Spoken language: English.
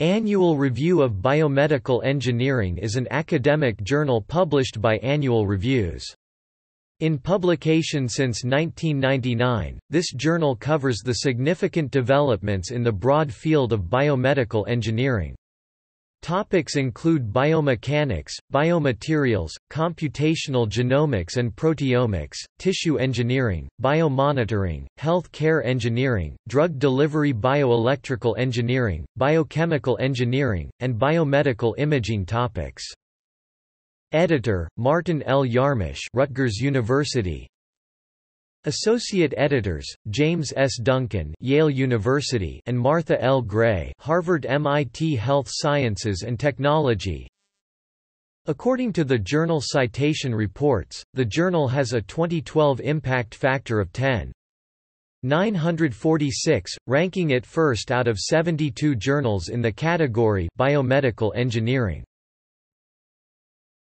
Annual Review of Biomedical Engineering is an academic journal published by Annual Reviews. In publication since 1999, this journal covers the significant developments in the broad field of biomedical engineering. Topics include biomechanics, biomaterials, computational genomics and proteomics, tissue engineering, biomonitoring, health care engineering, drug delivery, bioelectrical engineering, biochemical engineering, and biomedical imaging topics. Editor, Martin L. Yarmush, Rutgers University. Associate editors, James S. Duncan, Yale University, and Martha L. Gray, Harvard-MIT Health Sciences and Technology. According to the Journal Citation Reports, the journal has a 2012 impact factor of 10.946, ranking it first out of 72 journals in the category Biomedical Engineering.